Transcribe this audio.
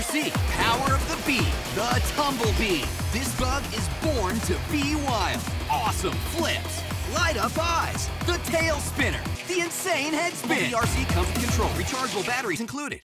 ever see. Power of the bee, the Tumble Bee. This bug is born to be wild. Awesome flips, light up eyes, the tail spinner, the insane head spin. The RC comes with control, rechargeable batteries included.